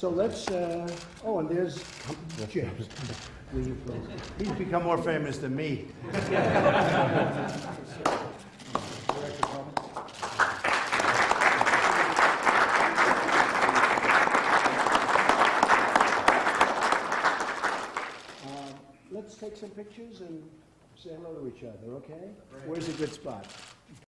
So let's, oh, and there's James. He's become more famous than me. Let's take some pictures and say hello to each other, okay? Where's a good spot?